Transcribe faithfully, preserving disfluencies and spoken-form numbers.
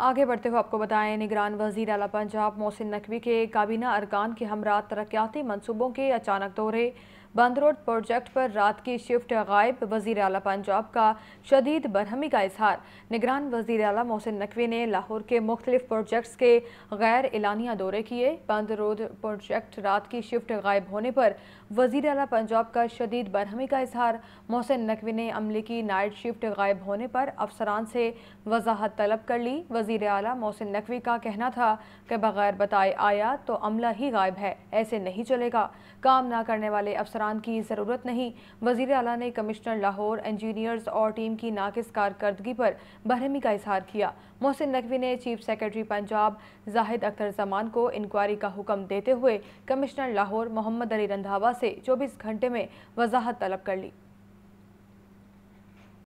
आगे बढ़ते हुए आपको बताएं, निगरान वज़ीर आला पंजाब मोहसिन नकवी के काबीना अरकान के हमरा तरक्याती मनसूबों के अचानक दौरे, बंद रोड प्रोजेक्ट पर रात की शिफ्ट गायब, वज़ीर आला पंजाब का शदीद बरहमी का इजहार। निगरान वज़ीर आला मोहसिन नकवी ने लाहौर के मुख्तलिफ प्रोजेक्ट्स के गैर एलानिया दौरे किए। बंद रोड प्रोजेक्ट रात की शिफ्ट गायब होने पर वज़ीर आला पंजाब का शदीद बरहमी का इजहार। मोहसिन नकवी ने अमले की नाइट शिफ्ट गायब होने पर अफसरान से वजाहत तलब कर ली। वज़ीर आला मोहसिन नकवी का कहना था कि बगैर बताए आया तो अमला ही गायब है, ऐसे नहीं चलेगा, काम ना करने वाले अफसरान की जरूरत नहीं। वजीर आला ने कमिश्नर लाहौर, इंजीनियर्स और टीम की नाकिस कारकर्दगी पर बरहमी का इजहार किया। मोहसिन नकवी ने चीफ सेक्रेटरी पंजाब जाहिद अख्तर जमान को इंक्वायरी का हुक्म देते हुए कमिश्नर लाहौर मोहम्मद अली रंधावा से चौबीस घंटे में वजाहत तलब कर ली।